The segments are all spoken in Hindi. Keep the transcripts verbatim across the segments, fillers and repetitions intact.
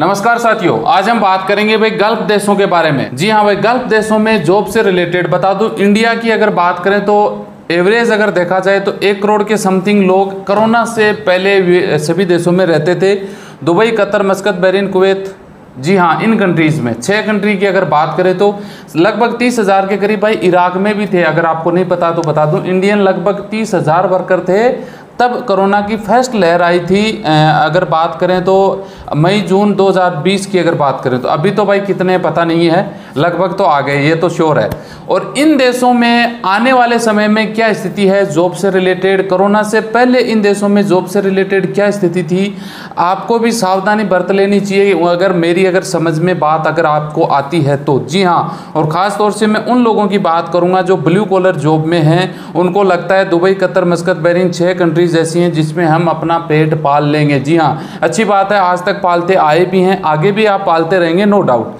नमस्कार साथियों, आज हम बात करेंगे भाई गल्फ देशों के बारे में। जी हाँ भाई, गल्फ देशों में जॉब से रिलेटेड बता दूं, इंडिया की अगर बात करें तो एवरेज अगर देखा जाए तो एक करोड़ के समथिंग लोग कोरोना से पहले सभी देशों में रहते थे। Dubai, Qatar, Muscat, Bahrain, Kuwait, जी हाँ, इन कंट्रीज़ में छः कंट्री की अगर बात करें तो लगभग तीस हज़ार के करीब भाई इराक में भी थे। अगर आपको नहीं पता तो बता दूं, इंडियन लगभग तीस हज़ार वर्कर थे तब कोरोना की फर्स्ट लहर आई थी। अगर बात करें तो मई जून दो हज़ार बीस की अगर बात करें तो अभी तो भाई कितने पता नहीं है, लगभग तो आ गए, ये तो श्योर है। और इन देशों में आने वाले समय में क्या स्थिति है जॉब से रिलेटेड, कोरोना से पहले इन देशों में जॉब से रिलेटेड क्या स्थिति थी, आपको भी सावधानी बरत लेनी चाहिए अगर मेरी अगर समझ में बात अगर आपको आती है तो। जी हाँ, और ख़ास तौर से मैं उन लोगों की बात करूँगा जो ब्लू कॉलर जॉब में हैं, उनको लगता है दुबई, कतर, मस्कत, बहरीन छः कंट्रीज जैसी हैं जिसमें हम अपना पेट पाल लेंगे। जी हाँ, अच्छी बात है, आज तक पालते आए भी हैं, आगे भी आप पालते रहेंगे, no doubt.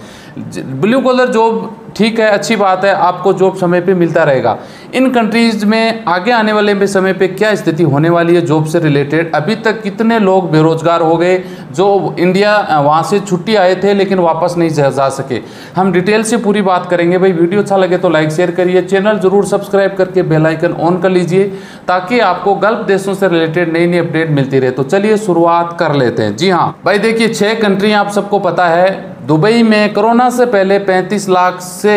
Blue collar job ठीक है, अच्छी बात है, आपको जॉब समय पे मिलता रहेगा। इन कंट्रीज़ में आगे आने वाले में समय पे क्या स्थिति होने वाली है जॉब से रिलेटेड, अभी तक कितने लोग बेरोजगार हो गए जो इंडिया वहाँ से छुट्टी आए थे लेकिन वापस नहीं जा सके, हम डिटेल से पूरी बात करेंगे भाई। वीडियो अच्छा लगे तो लाइक शेयर करिए, चैनल ज़रूर सब्सक्राइब करके बेल आइकन ऑन कर लीजिए ताकि आपको गल्फ देशों से रिलेटेड नई नई अपडेट मिलती रहे। तो चलिए शुरुआत कर लेते हैं। जी हाँ भाई, देखिए छः कंट्रियाँ आप सबको पता है। दुबई में कोरोना से पहले पैंतीस लाख से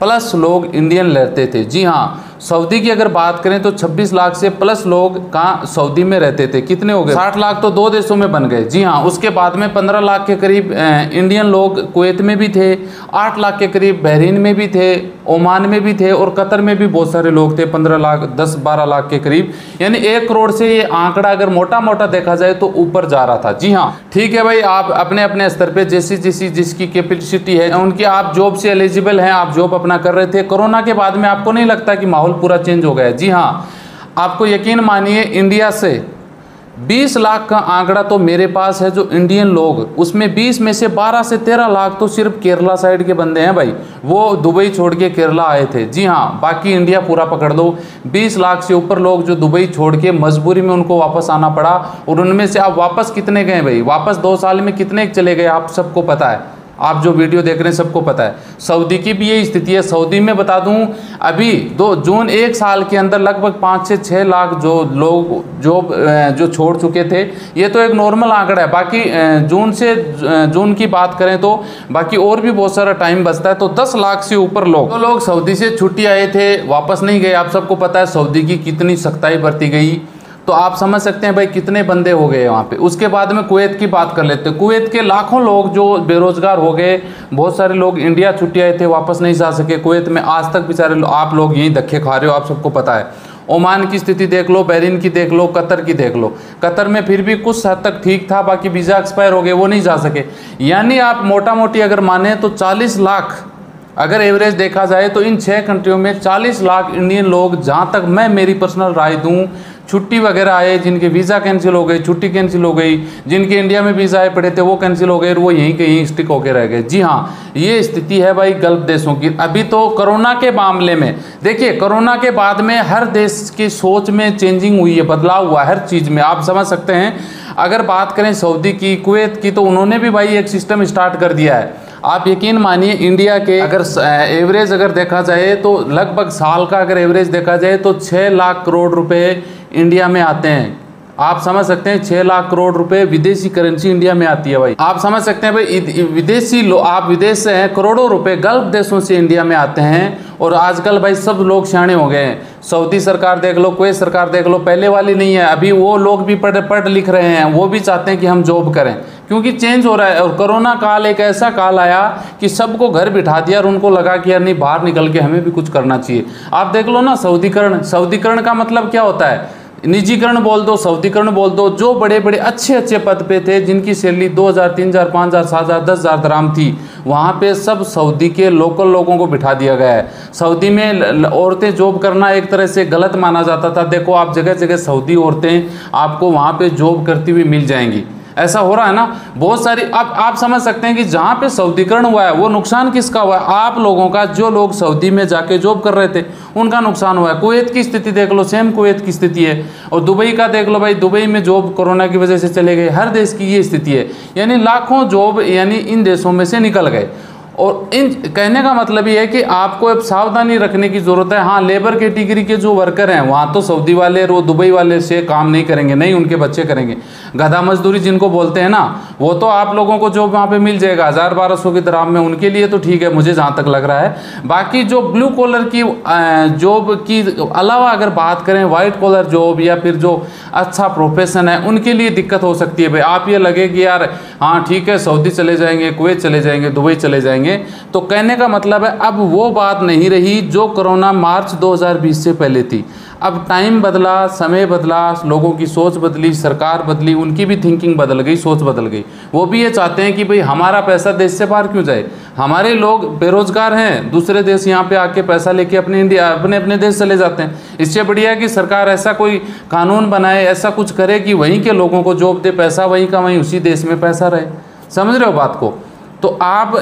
प्लस लोग इंडियन रहते थे। जी हाँ, सऊदी की अगर बात करें तो छब्बीस लाख से प्लस लोग कहाँ सऊदी में रहते थे, कितने हो गए, साठ लाख तो दो देशों में बन गए। जी हाँ, उसके बाद में पंद्रह लाख के करीब इंडियन लोग कुवैत में भी थे, आठ लाख के करीब बहरीन में भी थे, ओमान में भी थे, और कतर में भी बहुत सारे लोग थे, पंद्रह लाख दस बारह लाख के करीब। यानी एक करोड़ से ये आंकड़ा अगर मोटा मोटा देखा जाए तो ऊपर जा रहा था। जी हाँ, ठीक है भाई, आप अपने अपने स्तर पर जैसी जैसी जिसकी कैपेसिटी है उनकी आप जॉब से एलिजिबल हैं, आप जॉब अपना कर रहे थे। कोरोना के बाद में आपको नहीं लगता कि माहौल पूरा चेंज हो गया है? जी हाँ, आपको यकीन मानिए इंडिया से बीस लाख का आंकड़ा तो मेरे पास है जो इंडियन लोग, उसमें बीस में से बारह से तेरह लाख तो सिर्फ केरला साइड के बंदे हैं भाई, वो दुबई छोड़ के केरला आए थे। जी हाँ, बाकी इंडिया पूरा पकड़ लो, बीस लाख से ऊपर लोग जो दुबई छोड़ के मजबूरी में उनको वापस आना पड़ा। और उनमें से आप वापस कितने गए भाई, वापस दो साल में कितने चले गए आप सबको पता है, आप जो वीडियो देख रहे हैं सबको पता है। सऊदी की भी यही स्थिति है। सऊदी में बता दूं अभी दो जून एक साल के अंदर लगभग पाँच से छः लाख जो लोग जो जो छोड़ चुके थे, ये तो एक नॉर्मल आंकड़ा है। बाकी जून से जून की बात करें तो बाकी और भी बहुत सारा टाइम बचता है, तो दस लाख से ऊपर लोग तो लोग सऊदी से छुट्टी आए थे, वापस नहीं गए। आप सबको पता है सऊदी की कितनी सख्ताई बरती गई, तो आप समझ सकते हैं भाई कितने बंदे हो गए वहाँ पे। उसके बाद में कुवैत की बात कर लेते हैं। कुवैत के लाखों लोग जो बेरोजगार हो गए, बहुत सारे लोग इंडिया छुट्टी आए थे, वापस नहीं जा सके। कुवैत में आज तक बेचारे आप लोग यहीं धक्के खा रहे हो, आप सबको पता है। ओमान की स्थिति देख लो, बहरीन की देख लो, कतर की देख लो। कतर में फिर भी कुछ हद तक ठीक था, बाकी वीज़ा एक्सपायर हो गए, वो नहीं जा सके। यानी आप मोटा मोटी अगर माने तो चालीस लाख अगर एवरेज देखा जाए तो इन छः कंट्रियों में चालीस लाख इंडियन लोग, जहाँ तक मैं मेरी पर्सनल राय दूँ, छुट्टी वगैरह आए, जिनके वीज़ा कैंसिल हो गए, छुट्टी कैंसिल हो गई, जिनके इंडिया में वीज़ा आए पड़े थे वो कैंसिल हो गए, वो यहीं के यहीं स्टिक होकर रह गए। जी हाँ, ये स्थिति है भाई गल्फ देशों की। अभी तो कोरोना के मामले में देखिए, कोरोना के बाद में हर देश की सोच में चेंजिंग हुई है, बदलाव हुआ हर चीज़ में, आप समझ सकते हैं। अगर बात करें सऊदी की, कुवैत की, तो उन्होंने भी भाई एक सिस्टम स्टार्ट कर दिया है। आप यकीन मानिए इंडिया के अगर एवरेज अगर देखा जाए तो लगभग साल का अगर एवरेज देखा जाए तो छह लाख करोड़ रुपए इंडिया में आते हैं। आप समझ सकते हैं छह लाख करोड़ रुपए विदेशी करेंसी इंडिया में आती है भाई, आप समझ सकते हैं भाई विदेशी लोग, आप विदेश से हैं, करोड़ों रुपए गल्फ देशों से इंडिया में आते हैं। और आजकल भाई सब लोग सियाने हो गए हैं, सऊदी सरकार देख लो, कुवैत सरकार देख लो, पहले वाली नहीं है। अभी वो लोग भी पढ़ पढ़ लिख रहे हैं, वो भी चाहते हैं कि हम जॉब करें, क्योंकि चेंज हो रहा है। और कोरोना काल एक ऐसा काल आया कि सबको घर बिठा दिया और उनको लगा कि यार नहीं, बाहर निकल के हमें भी कुछ करना चाहिए। आप देख लो ना सऊदीकरण, सऊदीकरण का मतलब क्या होता है, निजीकरण बोल दो, सऊदीकरण बोल दो। जो बड़े बड़े अच्छे अच्छे पद पे थे, जिनकी सैलरी दो हज़ार, तीन हज़ार, पाँच हज़ार, सात हज़ार, दस हज़ार दरहम थी, वहाँ पे सब सऊदी के लोकल लोगों को बिठा दिया गया है। सऊदी में औरतें जॉब करना एक तरह से गलत माना जाता था। देखो आप जगह जगह सऊदी औरतें आपको वहाँ पे जॉब करती हुई मिल जाएंगी। ऐसा हो रहा है ना बहुत सारी। अब आप समझ सकते हैं कि जहाँ पे सऊदीकरण हुआ है वो नुकसान किसका हुआ है, आप लोगों का, जो लोग सऊदी में जाके जॉब कर रहे थे उनका नुकसान हुआ है। कुवैत की स्थिति देख लो, सेम कुवैत की स्थिति है। और दुबई का देख लो भाई, दुबई में जॉब कोरोना की वजह से चले गए। हर देश की ये स्थिति है, यानी लाखों जॉब यानी इन देशों में से निकल गए। और इन कहने का मतलब ये है कि आपको अब सावधानी रखने की ज़रूरत है। हाँ, लेबर कैटेगरी के जो वर्कर हैं वहाँ तो सऊदी वाले और वो दुबई वाले से काम नहीं करेंगे, नहीं उनके बच्चे करेंगे। गधा मजदूरी जिनको बोलते हैं ना, वो तो आप लोगों को जो वहाँ पे मिल जाएगा हज़ार बारह सौ की दराम में, उनके लिए तो ठीक है, मुझे जहाँ तक लग रहा है। बाकी जो ब्लू कॉलर की जॉब की अलावा अगर बात करें वाइट कॉलर जॉब या फिर जो अच्छा प्रोफेशन है, उनके लिए दिक्कत हो सकती है भाई। आप ये लगे कि यार हाँ ठीक है, सऊदी चले जाएंगे, कुवैत चले जाएंगे, दुबई चले जाएंगे। तो कहने का मतलब है अब वो बात नहीं रही जो कोरोना मार्च दो हज़ार बीस से पहले थी। अब टाइम बदला, समय बदला, लोगों की सोच बदली, सरकार बदली, उनकी भी थिंकिंग बदल गई, सोच बदल गई। वो भी ये चाहते हैं कि भाई हमारा पैसा देश से बाहर क्यों जाए, हमारे लोग बेरोजगार हैं, दूसरे देश यहाँ पे आके पैसा लेके अपने इंडिया अपने अपने देश चले जाते हैं। इससे बढ़िया कि सरकार ऐसा कोई कानून बनाए, ऐसा कुछ करे कि वहीं के लोगों को जॉब दे, पैसा वहीं का वहीं उसी देश में पैसा रहे। समझ रहे हो बात को? तो आप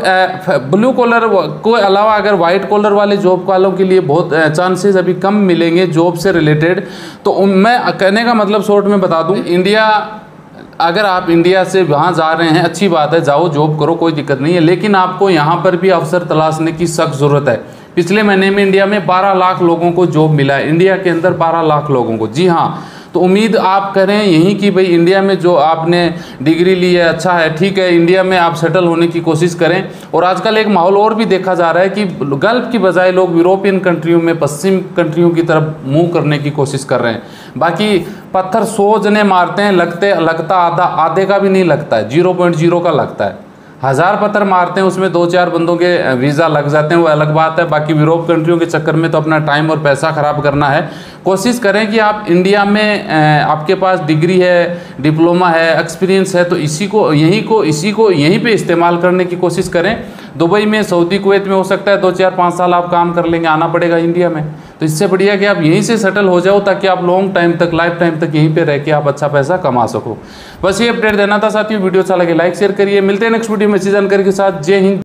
ब्लू कॉलर को अलावा अगर वाइट कॉलर वाले जॉब वालों के लिए बहुत चांसेस अभी कम मिलेंगे जॉब से रिलेटेड। तो मैं कहने का मतलब शॉर्ट में बता दूं, इंडिया अगर आप इंडिया से वहाँ जा रहे हैं अच्छी बात है, जाओ जॉब करो, कोई दिक्कत नहीं है, लेकिन आपको यहाँ पर भी अवसर तलाशने की सख्त ज़रूरत है। पिछले महीने में इंडिया में बारह लाख लोगों को जॉब मिला है, इंडिया के अंदर बारह लाख लोगों को। जी हाँ, तो उम्मीद आप करें यहीं कि भाई इंडिया में जो आपने डिग्री ली है अच्छा है, ठीक है, इंडिया में आप सेटल होने की कोशिश करें। और आजकल एक माहौल और भी देखा जा रहा है कि गल्फ की बजाय लोग यूरोपियन कंट्रियों में, पश्चिम कंट्रियों की तरफ मूव करने की कोशिश कर रहे हैं। बाकी पत्थर सौ जने मारते हैं, लगते लगता आधा आधे का भी नहीं लगता है, जीरो पॉइंट जीरो का लगता है। हज़ार पत्थर मारते हैं उसमें दो चार बंदों के वीज़ा लग जाते हैं, वो अलग बात है। बाकी यूरोप कंट्रियों के चक्कर में तो अपना टाइम और पैसा ख़राब करना है। कोशिश करें कि आप इंडिया में आपके पास डिग्री है, डिप्लोमा है, एक्सपीरियंस है, तो इसी को यहीं को इसी को यहीं पे इस्तेमाल करने की कोशिश करें। दुबई में, सऊदी, कुवैत में हो सकता है दो चार पाँच साल आप काम कर लेंगे, आना पड़ेगा इंडिया में। तो इससे बढ़िया कि आप यहीं से सेटल हो जाओ ताकि आप लॉन्ग टाइम तक, लाइफ टाइम तक यहीं पे रह के आप अच्छा पैसा कमा सको। बस ये अपडेट देना था साथियों। वीडियो अच्छा लगे लाइक शेयर करिए। मिलते हैं नेक्स्ट वीडियो में अच्छी जानकारी के साथ। जय हिंद।